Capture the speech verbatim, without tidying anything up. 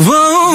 Whoa.